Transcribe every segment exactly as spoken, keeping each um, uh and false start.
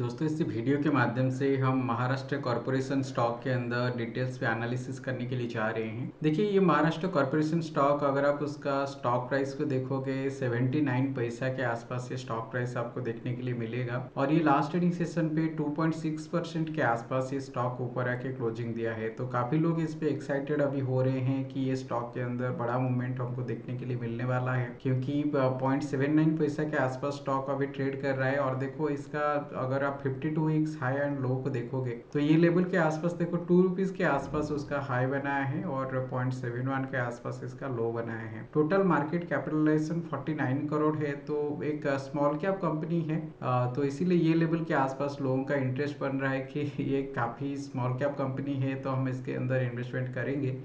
दोस्तों इस वीडियो के माध्यम से हम महाराष्ट्र कॉरपोरेशन स्टॉक के अंदर डिटेल्स पे एनालिसिस करने के लिए जा रहे हैं। देखिए ये महाराष्ट्र कॉरपोरेशन स्टॉक, अगर आप उसका स्टॉक प्राइस को देखोगे उन्यासी पैसा के आसपास ये स्टॉक प्राइस आपको देखने के लिए मिलेगा और ये लास्ट ट्रेडिंग सेशन पे दो पॉइंट सिक्स परसेंट के आसपास ये स्टॉक ऊपर आके क्लोजिंग दिया है। तो काफ़ी लोग इस पर एक्साइटेड अभी हो रहे हैं कि ये स्टॉक के अंदर बड़ा मूवमेंट हमको देखने के लिए मिलने वाला है, क्योंकि पॉइंट सेवन नाइन पैसा के आसपास स्टॉक अभी ट्रेड कर रहा है। और देखो इसका अगर आप बावन वीक्स हाई एंड लो को देखोगे तो ये लेवल के आसपास देखो टू रुपीज के आसपास उसका हाई बनाया है और पॉइंट सेवन वन के आसपास इसका लो बनाया है। टोटल मार्केट कैपिटलाइजेशन उनचास करोड़ है, तो एक स्मॉल कैप कंपनी है, तो इसीलिए ये लेवल के आसपास लोगों का इंटरेस्ट बन रहा है कि ये काफी स्मॉल कैप कंपनी है तो हम इसके अंदर इन्वेस्टमेंट करेंगे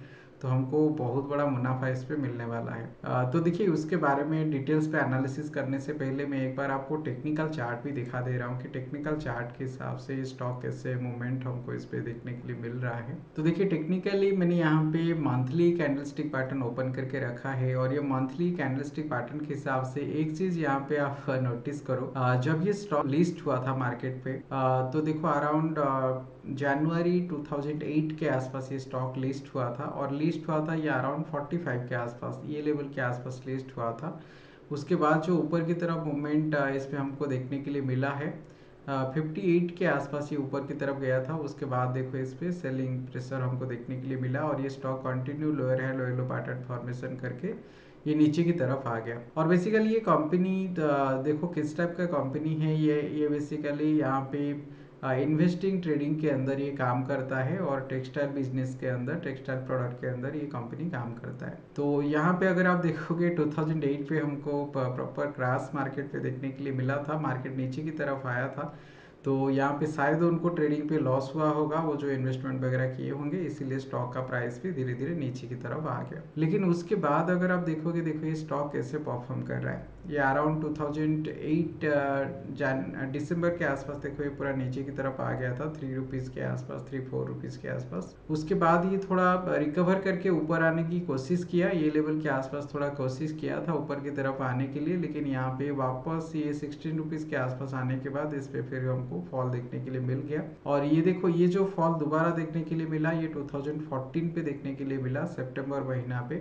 तो हमको बहुत बड़ा मुनाफा इस पे मिलने वाला है। आ, तो देखिए उसके बारे में डिटेल्स पे एनालिसिस करने से पहले मैं एक बार आपको टेक्निकल चार्ट भी दिखा दे रहा हूँ कि टेक्निकल चार्ट के हिसाब से ये स्टॉक कैसे मूवमेंट हमको इस पे देखने के लिए मिल रहा है। तो देखिए टेक्निकली मैंने यहाँ पे मंथली कैंडलस्टिक पैटर्न ओपन करके रखा है और ये मंथली कैंडलस्टिक पैटर्न के हिसाब से एक चीज यहाँ पे आप नोटिस करो, आ, जब ये स्टॉक लिस्ट हुआ था मार्केट पे आ, तो देखो अराउंड जनवरी दो हज़ार आठ के आसपास ये स्टॉक लिस्ट हुआ था और लिस्ट हुआ था ये अराउंड पैंतालीस के आसपास, ये लेवल के आसपास लिस्ट हुआ था। उसके बाद जो ऊपर की तरफ मूवमेंट इस पे हमको देखने के लिए मिला है, अट्ठावन के आसपास ये ऊपर की तरफ गया था। उसके बाद देखो इस पे सेलिंग प्रेशर हमको देखने के लिए मिला और ये स्टॉक कंटिन्यू लोअर है लोअर लो पैटर्न फॉर्मेशन करके ये नीचे की तरफ आ गया। और बेसिकली ये कंपनी देखो किस टाइप का कंपनी है, ये ये बेसिकली यहाँ पे इन्वेस्टिंग uh, ट्रेडिंग के अंदर ये काम करता है और टेक्सटाइल बिजनेस के अंदर टेक्सटाइल प्रोडक्ट के अंदर ये कंपनी काम करता है। तो यहाँ पे अगर आप देखोगे दो हज़ार आठ पे हमको प्रॉपर क्रॉस मार्केट पे देखने के लिए मिला था, मार्केट नीचे की तरफ आया था तो यहाँ पे शायद उनको ट्रेडिंग पे लॉस हुआ होगा, वो जो इन्वेस्टमेंट वगैरह किए होंगे, इसीलिए स्टॉक का प्राइस भी धीरे धीरे नीचे की तरफ आ गया। लेकिन उसके बाद अगर आप देखोगे देखो ये स्टॉक कैसे परफॉर्म कर रहा है, ये अराउंड दो हज़ार आठ जन दिसंबर के आसपास देखो ये पूरा नीचे की तरफ आ गया था थ्री रुपीज़ के आसपास, थ्री फोर रुपीज़ के आसपास। उसके बाद ये थोड़ा रिकवर करके ऊपर आने की कोशिश किया, ये लेवल के आसपास थोड़ा कोशिश किया था ऊपर की तरफ आने के लिए, लेकिन यहाँ पे वापस ये सिक्सटीन रुपीज़ के आसपास आने के बाद इस पर फिर हमको फॉल देखने के लिए मिल गया। और ये देखो ये जो फॉल दोबारा देखने के लिए मिला ये दो हज़ार चौदह पे देखने के लिए मिला, सितंबर महीना पे।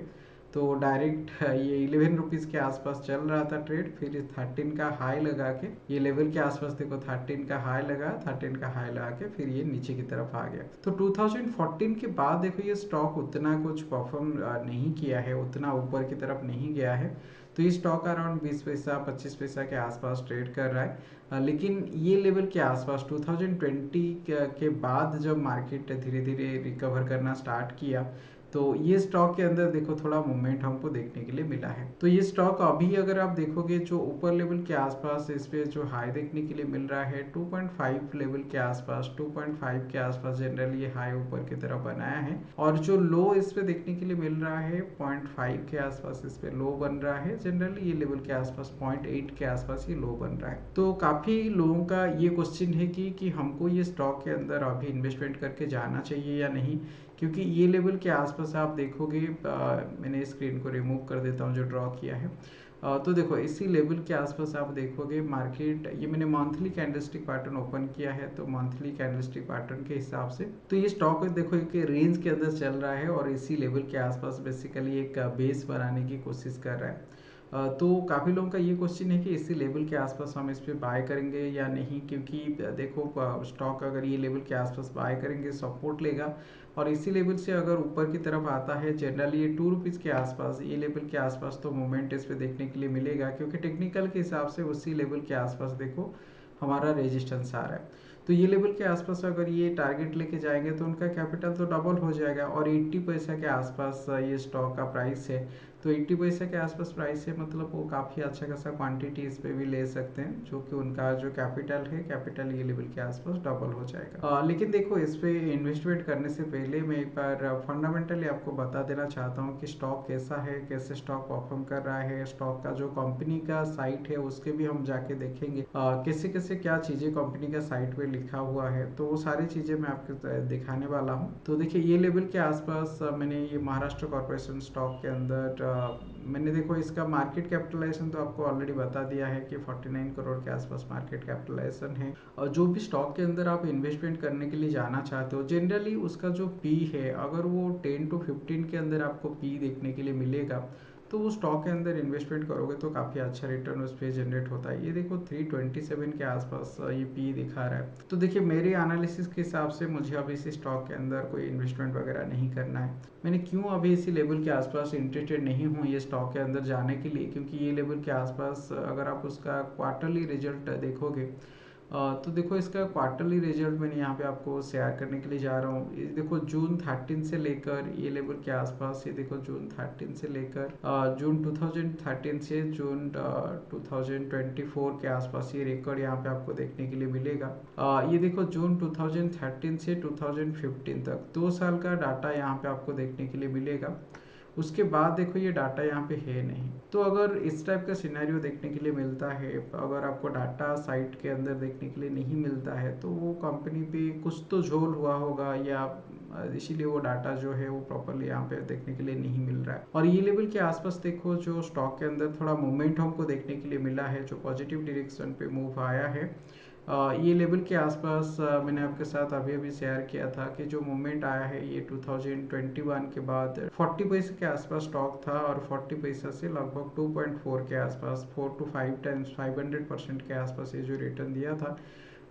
तो डायरेक्ट ये इलेवन रुपीज़ के आसपास चल रहा था ट्रेड, फिर थर्टीन का हाई लगा के ये लेवल के आसपास देखो थर्टीन का हाई लगा, थर्टीन का हाई लगा के फिर ये नीचे की तरफ आ गया। तो दो हज़ार चौदह के बाद देखो ये स्टॉक उतना कुछ परफॉर्म नहीं किया है, उतना ऊपर की तरफ नहीं गया है, तो ये स्टॉक अराउंड बीस पैसा पच्चीस पैसा के आसपास ट्रेड कर रहा है। लेकिन ये लेवल के आसपास दो हज़ार बीस के बाद जब मार्केट धीरे धीरे रिकवर करना स्टार्ट किया तो ये स्टॉक के अंदर देखो थोड़ा मूवमेंट हमको देखने के लिए मिला है। तो ये स्टॉक अभी अगर आप देखोगे जो ऊपर लेवल के आसपास इस पे जो हाई देखने के लिए मिल रहा है दो पॉइंट पाँच लेवल के आसपास, दो पॉइंट पाँच के आसपास जनरली ये हाई ऊपर की तरफ बनाया है और जो लो इस पे देखने के लिए मिल रहा है पॉइंट पाँच के आसपास इस पे लो बन रहा है, जनरली ये लेवल के आसपास पॉइंट आठ के आसपास ये लो बन रहा है। तो काफ़ी लोगों का ये क्वेश्चन है कि, कि हमको ये स्टॉक के अंदर अभी इन्वेस्टमेंट करके जाना चाहिए या नहीं, क्योंकि ये लेवल के आसपास आप देखोगे, आ, मैंने स्क्रीन को रिमूव कर देता हूँ जो ड्रॉ किया है, आ, तो देखो इसी लेवल के आसपास आप देखोगे मार्केट, ये मैंने मंथली कैंडलस्टिक पैटर्न ओपन किया है तो मंथली कैंडलस्टिक पैटर्न के हिसाब से तो ये स्टॉक देखो एक रेंज के अंदर चल रहा है और इसी लेवल के आसपास बेसिकली एक बेस बनाने की कोशिश कर रहा है। तो काफ़ी लोगों का ये क्वेश्चन है कि इसी लेवल के आसपास हम इस पे बाय करेंगे या नहीं, क्योंकि देखो स्टॉक अगर ये लेवल के आसपास बाय करेंगे सपोर्ट लेगा और इसी लेवल से अगर ऊपर की तरफ आता है जनरली ये टू रुपीज़ के आसपास ये लेवल के आसपास तो मूवमेंट इस पे देखने के लिए मिलेगा, क्योंकि टेक्निकल के हिसाब से उसी लेवल के आसपास देखो हमारा रेजिस्टेंस आ रहा है। तो ये लेवल के आसपास अगर ये टारगेट लेके जाएंगे तो उनका कैपिटल तो डबल हो जाएगा और अस्सी पैसा के आसपास ये स्टॉक का प्राइस है, तो अस्सी पैसा के आसपास प्राइस है मतलब वो काफ़ी अच्छा खासा क्वांटिटी इस पे भी ले सकते हैं, जो कि उनका जो कैपिटल है कैपिटल ये लेवल के आसपास डबल हो जाएगा। आ, लेकिन देखो इस पर इन्वेस्टमेंट करने से पहले मैं एक बार फंडामेंटली आपको बता देना चाहता हूँ कि स्टॉक कैसा है, कैसे स्टॉक परफॉर्म कर रहा है, स्टॉक का जो कंपनी का साइट है उसके भी हम जाके देखेंगे कैसे कैसे क्या चीज़ें कंपनी का साइट पर लिखा हुआ है, तो वो सारी चीज़ें मैं आपको दिखाने वाला हूँ। तो देखिए ये लेवल के आसपास मैंने ये महाराष्ट्र कॉरपोरेशन स्टॉक के अंदर मैंने देखो इसका मार्केट कैपिटलाइजेशन तो आपको ऑलरेडी बता दिया है कि उनचास करोड़ के आसपास मार्केट कैपिटलाइजेशन है। और जो भी स्टॉक के अंदर आप इन्वेस्टमेंट करने के लिए जाना चाहते हो, जनरली उसका जो पी है अगर वो टेन टू फिफ्टीन के अंदर आपको पी देखने के लिए मिलेगा तो वो स्टॉक के अंदर इन्वेस्टमेंट करोगे तो काफ़ी अच्छा रिटर्न उस पर जनरेट होता है। ये देखो थ्री ट्वेंटी सेवन के आसपास ये पी दिखा रहा है। तो देखिए मेरे एनालिसिस के हिसाब से मुझे अभी इसी स्टॉक के अंदर कोई इन्वेस्टमेंट वगैरह नहीं करना है। मैंने क्यों अभी इसी लेवल के आसपास इंटरेस्टेड नहीं हूँ ये स्टॉक के अंदर जाने के लिए, क्योंकि ये लेवल के आसपास अगर आप उसका क्वार्टरली रिजल्ट देखोगे तो देखो इसका क्वार्टरली रिजल्ट मैंने यहाँ पे आपको शेयर करने के लिए जा रहा हूँ। ये देखो जून थर्टीन से लेकर ये लेवल के आसपास, ये देखो जून थर्टीन से लेकर जून टू थाउजेंड थर्टीन से June two thousand twenty four के आसपास ये रिकॉर्ड यहाँ पे आपको देखने के लिए मिलेगा। ये देखो जून टू थाउजेंड थर्टीन से टू थाउजेंड फिफ्टीन तक दो साल का डाटा यहाँ पे आपको देखने के लिए मिलेगा। उसके बाद देखो ये डाटा यहाँ पे है नहीं। तो अगर इस टाइप का सिनेरियो देखने के लिए मिलता है, अगर आपको डाटा साइट के अंदर देखने के लिए नहीं मिलता है तो वो कंपनी पे कुछ तो झोल हुआ होगा या इसीलिए वो डाटा जो है वो प्रॉपरली यहाँ पे देखने के लिए नहीं मिल रहा है। और ये लेवल के आसपास देखो जो स्टॉक के अंदर थोड़ा मोमेंट हमको देखने के लिए मिला है, जो पॉजिटिव डिरेक्शन पे मूव आया है। ये लेवल के आसपास मैंने आपके साथ अभी अभी शेयर किया था कि जो मूवमेंट आया है ये टू थाउजेंड ट्वेंटी वन के बाद चालीस पैसे के आसपास स्टॉक था और चालीस पैसा से लगभग टू पॉइंट फोर के आसपास four two five times five hundred percent के आसपास ये जो रिटर्न दिया था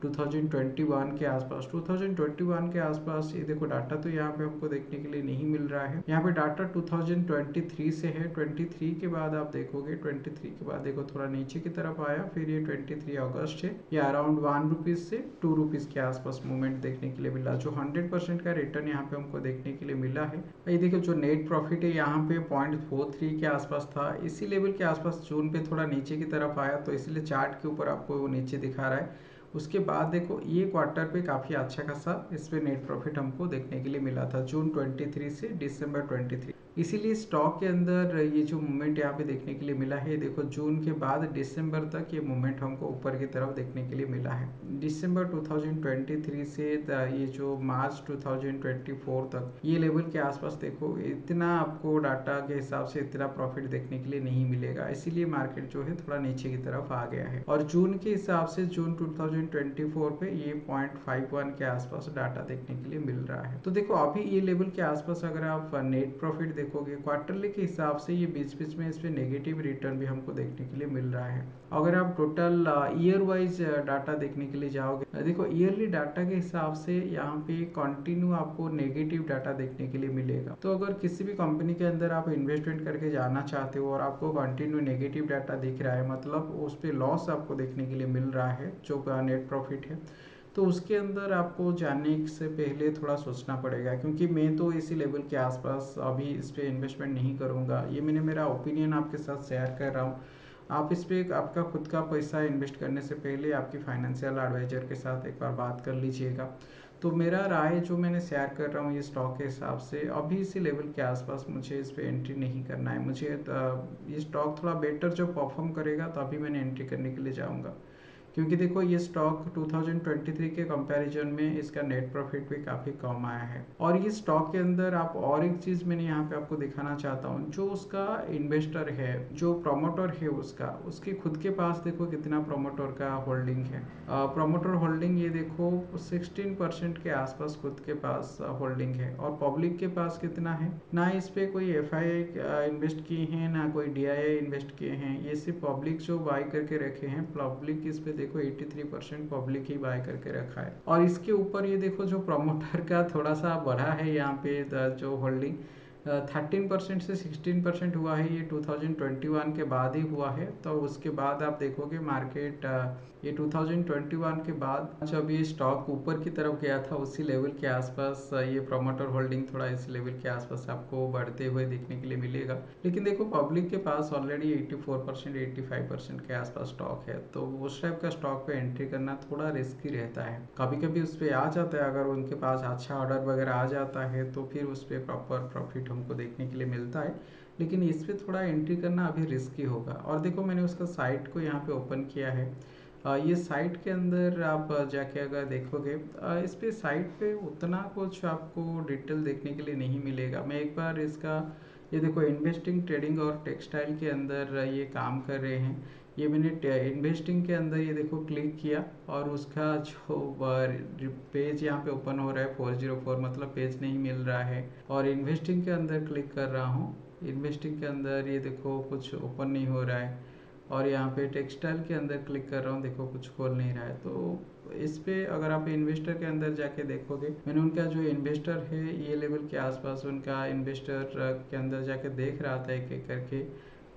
टू थाउजेंड ट्वेंटी वन के आसपास। टू थाउजेंड ट्वेंटी वन के आसपास ये देखो डाटा तो यहाँ पे आपको देखने के लिए नहीं मिल रहा है। यहाँ पे data two thousand twenty three से है। ट्वेंटी थ्री के बाद आप देखोगे ट्वेंटी थ्री के बाद देखो थोड़ा नीचे की तरफ आया, फिर ये ट्वेंटी थ्री अगस्त है ये अराउंड वन रुपीज से टू रुपीज के आसपास मूवमेंट देखने के लिए मिला, जो हंड्रेड परसेंट का रिटर्न यहाँ पे हमको देखने के लिए मिला है। ये देखो जो नेट प्रॉफिट है यहाँ पे पॉइंट फोर थ्री के आसपास था। इसी लेवल के आसपास जून पे थोड़ा नीचे की तरफ आया तो इसलिए चार्ट के ऊपर आपको वो नीचे दिखा रहा है। उसके बाद देखो ये क्वार्टर पे काफ़ी अच्छा खासा इस पे नेट प्रॉफिट हमको देखने के लिए मिला था जून ट्वेंटी थ्री से दिसंबर ट्वेंटी थ्री। इसीलिए स्टॉक के अंदर ये जो मूवमेंट यहाँ पे देखने के लिए मिला है, देखो जून के बाद दिसंबर तक ये मूवमेंट हमको ऊपर की तरफ देखने के लिए मिला है। दिसंबर टू थाउजेंड ट्वेंटी थ्री से ये जो March two thousand twenty four तक ये लेवल के आसपास देखो इतना आपको डाटा के हिसाब से इतना प्रॉफिट देखने के लिए नहीं मिलेगा, इसीलिए मार्केट जो है थोड़ा नीचे की तरफ आ गया है। और जून के हिसाब से जून टू ट्वेंटी फोर पे ये पॉइंट फिफ्टी वन के आसपास डाटा देखने के लिए मिल रहा है। तो देखो अभी ये लेवल के आसपास अगर आप नेट प्रॉफिट देखोगे क्वार्टरली के हिसाब से ये बीच बीच में इसमें नेगेटिव रिटर्न भी हमको देखने के लिए मिल रहा है। अगर आप टोटल ईयर वाइज डाटा देखने के लिए जाओगे, देखो ईयरली डाटा के हिसाब से यहाँ पे कंटिन्यू आपको नेगेटिव डाटा देखने के लिए मिलेगा। तो अगर किसी भी कंपनी के अंदर आप इन्वेस्टमेंट करके जाना चाहते हो और आपको कंटिन्यू नेगेटिव डाटा दिख रहा है, मतलब उस पर लॉस आपको देखने के लिए मिल रहा है जो नेट प्रॉफिट है, तो उसके अंदर आपको जाने से पहले थोड़ा सोचना पड़ेगा। क्योंकि मैं तो इसी लेवल के आसपास अभी इस पर इन्वेस्टमेंट नहीं करूँगा। ये मैंने मेरा ओपिनियन आपके साथ शेयर कर रहा हूँ। आप इस पर आपका खुद का पैसा इन्वेस्ट करने से पहले आपकी फाइनेंशियल एडवाइजर के साथ एक बार बात कर लीजिएगा। तो मेरा राय जो मैंने शेयर कर रहा हूँ ये स्टॉक के हिसाब से अभी इसी लेवल के आसपास मुझे इस पर एंट्री नहीं करना है। मुझे ये स्टॉक थोड़ा बेटर जो परफॉर्म करेगा तभी मैंने एंट्री करने के लिए जाऊँगा, क्योंकि देखो ये stock two thousand twenty three के कंपैरिजन में इसका नेट प्रॉफिट भी काफ़ी कम आया है। और ये स्टॉक के अंदर आप और एक चीज़ मैंने यहाँ पे आपको दिखाना चाहता हूँ, जो उसका इन्वेस्टर है, जो प्रमोटर है उसका, उसके खुद के पास देखो कितना प्रमोटर का होल्डिंग है। प्रमोटर होल्डिंग ये देखो सिक्सटीन परसेंट के आसपास खुद के पास होल्डिंग है। और पब्लिक के पास कितना है, ना इस पर कोई एफ आई आई इन्वेस्ट किए हैं ना कोई डी आई आई इन्वेस्ट किए हैं। ये सिर्फ पब्लिक जो बाई करके रखे हैं, पब्लिक इस पर देखो तिरासी परसेंट पब्लिक ही बाय करके रखा है। और इसके ऊपर ये देखो जो प्रमोटर का थोड़ा सा बढ़ा है यहाँ पे जो होल्डिंग थर्टीन परसेंट से सिक्सटीन परसेंट हुआ है, ये टू थाउजेंड ट्वेंटी वन के बाद ही हुआ है। तो उसके बाद आप देखोगे मार्केट ये टू थाउजेंड ट्वेंटी वन के बाद जब ये स्टॉक ऊपर की तरफ गया था उसी लेवल के आसपास ये प्रमोटर होल्डिंग थोड़ा इस लेवल के आसपास आपको बढ़ते हुए देखने के लिए मिलेगा। लेकिन देखो पब्लिक के पास already eighty four percent eighty five percent के आसपास स्टॉक है, तो उस टाइप का स्टॉक पे एंट्री करना थोड़ा रिस्की रहता है। कभी कभी उस पर आ जाता है, अगर उनके पास अच्छा ऑर्डर वगैरह आ जाता है तो फिर उस पर प्रॉपर प्रॉफिट हमको देखने के लिए मिलता है। लेकिन इस पर थोड़ा एंट्री करना अभी रिस्की होगा। और देखो मैंने उसका साइट को यहाँ पे ओपन किया है। ये साइट के अंदर आप जाके अगर देखोगे इस पे साइट पे उतना कुछ आपको डिटेल देखने के लिए नहीं मिलेगा। मैं एक बार इसका ये देखो इन्वेस्टिंग, ट्रेडिंग और टेक्सटाइल के अंदर ये काम कर रहे हैं। ये मैंने इन्वेस्टिंग के अंदर ये देखो क्लिक किया और उसका जो पेज यहाँ पे ओपन हो रहा है फोर जीरो फोर, मतलब पेज नहीं मिल रहा है। और इन्वेस्टिंग के अंदर क्लिक कर रहा हूँ, इन्वेस्टिंग के अंदर ये देखो कुछ ओपन नहीं हो रहा है। और यहाँ पे टेक्सटाइल के अंदर क्लिक कर रहा हूँ, देखो कुछ खोल नहीं रहा है। तो इस पे अगर आप इन्वेस्टर के अंदर जाके देखोगे, मैंने उनका जो इन्वेस्टर है ये लेवल के आसपास उनका इन्वेस्टर के अंदर जाके देख रहा था एक एक करके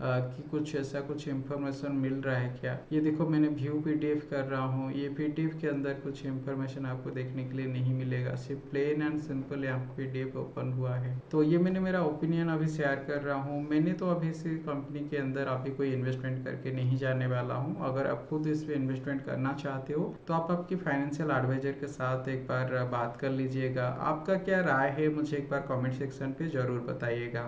आ, कि कुछ ऐसा कुछ इन्फॉर्मेशन मिल रहा है क्या। ये देखो मैंने व्यू पीडीएफ कर रहा हूँ, ये पीडीएफ के अंदर कुछ इन्फॉर्मेशन आपको देखने के लिए नहीं मिलेगा, सिर्फ प्लेन एंड सिंपल यहाँ पीडीएफ ओपन हुआ है। तो ये मैंने मेरा ओपिनियन अभी शेयर कर रहा हूँ। मैंने तो अभी इस कंपनी के अंदर अभी कोई इन्वेस्टमेंट करके नहीं जाने वाला हूँ। अगर आप खुद इस पर इन्वेस्टमेंट करना चाहते हो तो आप आपके फाइनेंशियल एडवाइजर के साथ एक बार बात कर लीजिएगा। आपका क्या राय है मुझे एक बार कॉमेंट सेक्शन पर जरूर बताइएगा।